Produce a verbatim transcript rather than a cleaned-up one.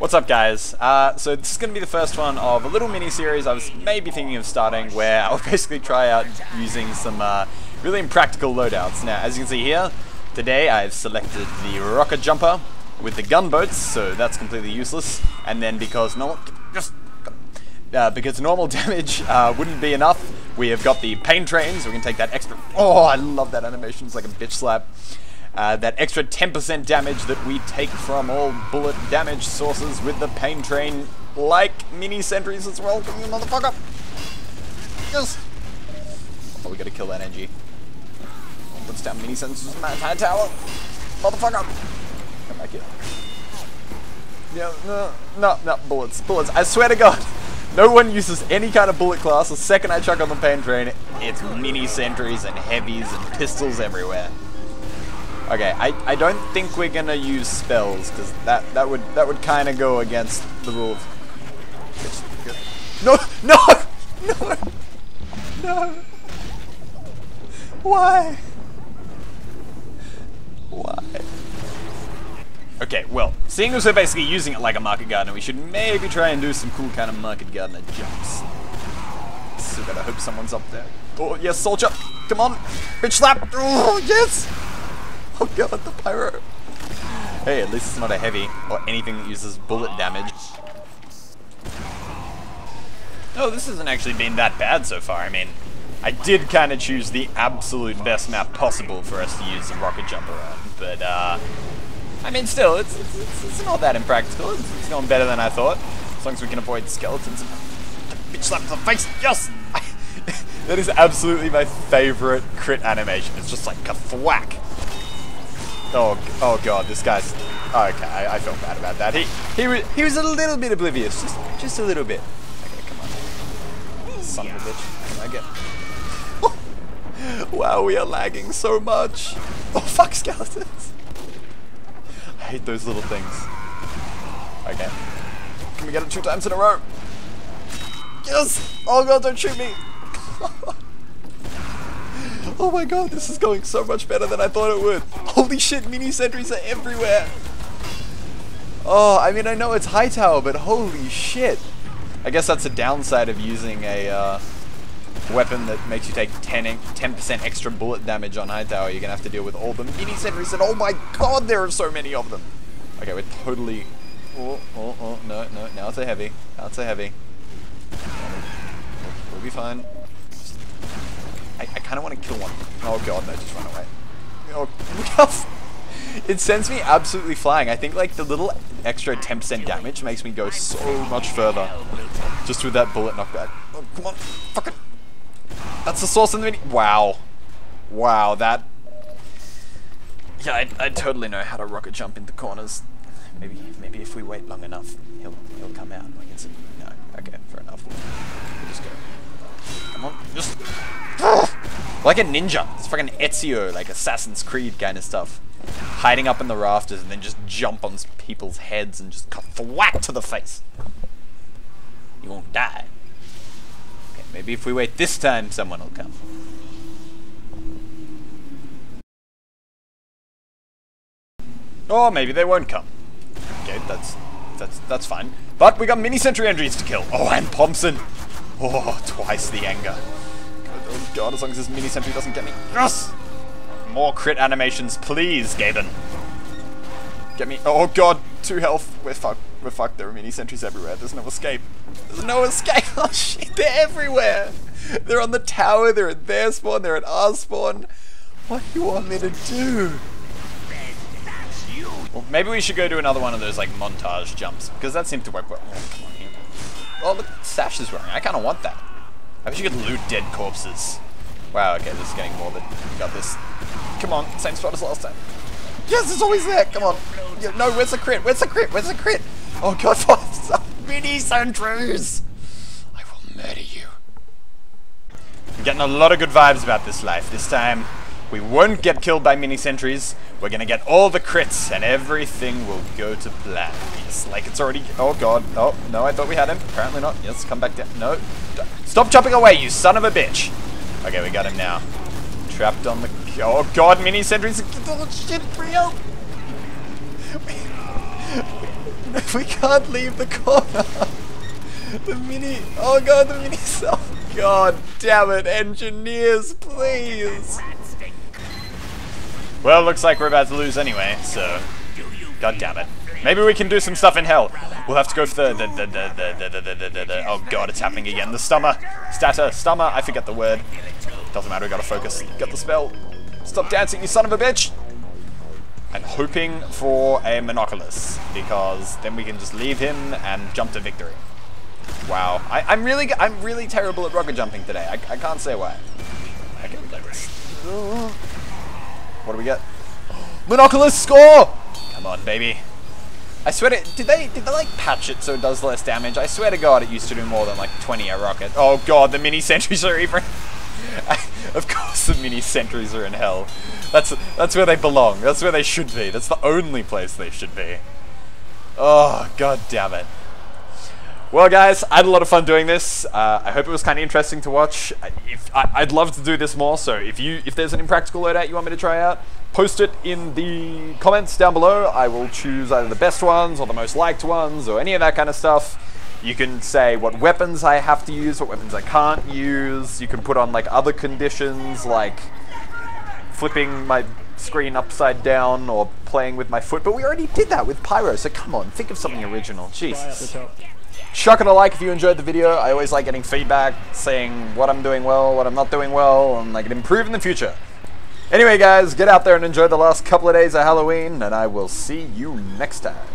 What's up, guys? Uh, so this is going to be the first one of a little mini-series I was maybe thinking of starting, where I'll basically try out using some uh, really impractical loadouts. Now, as you can see here, today I've selected the rocket jumper with the gunboats, so that's completely useless. And then because normal, just, uh, because normal damage uh, wouldn't be enough, we have got the pain train, so we can take that extra... Oh, I love that animation, it's like a bitch slap. Uh, that extra ten percent damage that we take from all bullet damage sources with the pain train, like mini sentries as well. Come on, motherfucker! Yes! Oh, we gotta kill that N G. Puts down mini sentries from that high tower. Motherfucker! Come back here. Yeah, no, no, no, bullets, bullets. I swear to God, no one uses any kind of bullet class. The second I chuck on the pain train, it's mini sentries and heavies and pistols everywhere. Okay, I, I don't think we're gonna use spells, because that, that would that would kinda go against the rule of... No! No! No! No! Why? Why? Okay, well, seeing as we're basically using it like a market gardener, we should maybe try and do some cool kind of market gardener jumps. Still gotta hope someone's up there. Oh, yes, soldier! Come on! Bitch slap! Oh, yes! Oh god, the pyro! Hey, at least it's not a heavy, or anything that uses bullet damage. No, this hasn't actually been that bad so far. I mean, I did kind of choose the absolute best map possible for us to use the rocket jumper on, but, uh... I mean, still, it's, it's, it's, it's not that impractical. It's, it's going better than I thought. As long as we can avoid skeletons and... Bitch slap in the face! Yes! That is absolutely my favorite crit animation. It's just like kathwack. Oh, oh god, this guy's... Okay, I, I felt bad about that. He he was, he was a little bit oblivious. Just just a little bit. Okay, come on. Son of a bitch. Can I get... Wow, we are lagging so much. Oh, fuck skeletons. I hate those little things. Okay. Can we get it two times in a row? Yes! Oh god, don't shoot me! Oh my god, this is going so much better than I thought it would. Holy shit, mini sentries are everywhere. Oh, I mean, I know it's high tower, but holy shit. I guess that's a downside of using a uh, weapon that makes you take ten percent extra bullet damage on high tower. You're gonna have to deal with all the mini sentries, and oh my god, there are so many of them. Okay, we're totally... Oh, oh, oh, no, no, now it's a heavy. Now it's a heavy. We'll be fine. I, I kind of want to kill one. Oh god, no, just run away. Oh, look how... It sends me absolutely flying. I think, like, the little extra ten percent damage makes me go so much further. Just with that bullet knockback. Oh, come on. Fuck it. That's the source of the mini... Wow. Wow, that... Yeah, I, I totally know how to rocket jump into corners. Maybe maybe if we wait long enough, he'll, he'll come out. I can see... No. Okay, fair enough. We'll just go... Come on. Just... Like a ninja. It's fucking Ezio, like Assassin's Creed kind of stuff. Hiding up in the rafters and then just jump on people's heads and just thwack to the face. You won't die. Okay, maybe if we wait this time, someone will come. Or maybe they won't come. Okay, that's that's that's fine. But we got mini sentry entries to kill. Oh, and Pompson. Oh, twice the anger. Oh god, as long as this mini sentry doesn't get me. Yes! More crit animations, please, Gaben. Get me. Oh god, two health. We're fucked. We're fucked. There are mini sentries everywhere. There's no escape. There's no escape. Oh shit, they're everywhere. They're on the tower. They're at their spawn. They're at our spawn. What do you want me to do? Well, maybe we should go do another one of those, like, montage jumps, because that seemed to work well. Oh, come on here. Oh, look, Sash is wearing. I kind of want that. I wish you could loot dead corpses. Wow, okay, this is getting morbid. We got this. Come on, same spot as last time. Yes, it's always there! Come on! Yeah, no, where's the crit? Where's the crit? Where's the crit? Oh god, so many sentries! I will murder you. I'm getting a lot of good vibes about this life. This time, we won't get killed by mini sentries. We're gonna get all the crits, and everything will go to plan. Yes, like it's already... Oh god, oh, no, I thought we had him. Apparently not. Yes, come back down. No. Stop chopping away, you son of a bitch! Okay, we got him now. Trapped on the... Oh god, mini sentries! Oh shit, real! We can't leave the corner. The mini. Oh god, the mini cell. God damn it, engineers, please. Well, looks like we're about to lose anyway, so. God damn it. Maybe we can do some stuff in hell. We'll have to go for the. the, the, the, the, the, the, the oh god, it's happening again. The stummer. Statter. Stummer. I forget the word. Doesn't matter, we gotta focus. Got the spell. Stop dancing, you son of a bitch! I'm hoping for a Monoculus, because then we can just leave him and jump to victory. Wow. I, I'm really I'm really terrible at rocket jumping today. I, I can't say why. Okay, we got this. What do we get? Monoculus score! Come on, baby. I swear to... Did they, did they like, patch it so it does less damage? I swear to God, it used to do more than, like, twenty a rocket. Oh, God, the mini-sentries are even... Of course the mini-sentries are in hell. That's that's where they belong. That's where they should be. That's the only place they should be. Oh, God damn it. Well, guys, I had a lot of fun doing this. Uh, I hope it was kind of interesting to watch. If, I, I'd love to do this more, so if you if there's an impractical loadout you want me to try out, post it in the comments down below. I will choose either the best ones or the most liked ones or any of that kind of stuff. You can say what weapons I have to use, what weapons I can't use. You can put on, like, other conditions, like flipping my screen upside down or playing with my foot. But we already did that with Pyro, so come on, think of something original. Jesus. Chuck it a like if you enjoyed the video. I always like getting feedback, saying what I'm doing well, what I'm not doing well, and I can improve in the future. Anyway, guys, get out there and enjoy the last couple of days of Halloween, and I will see you next time.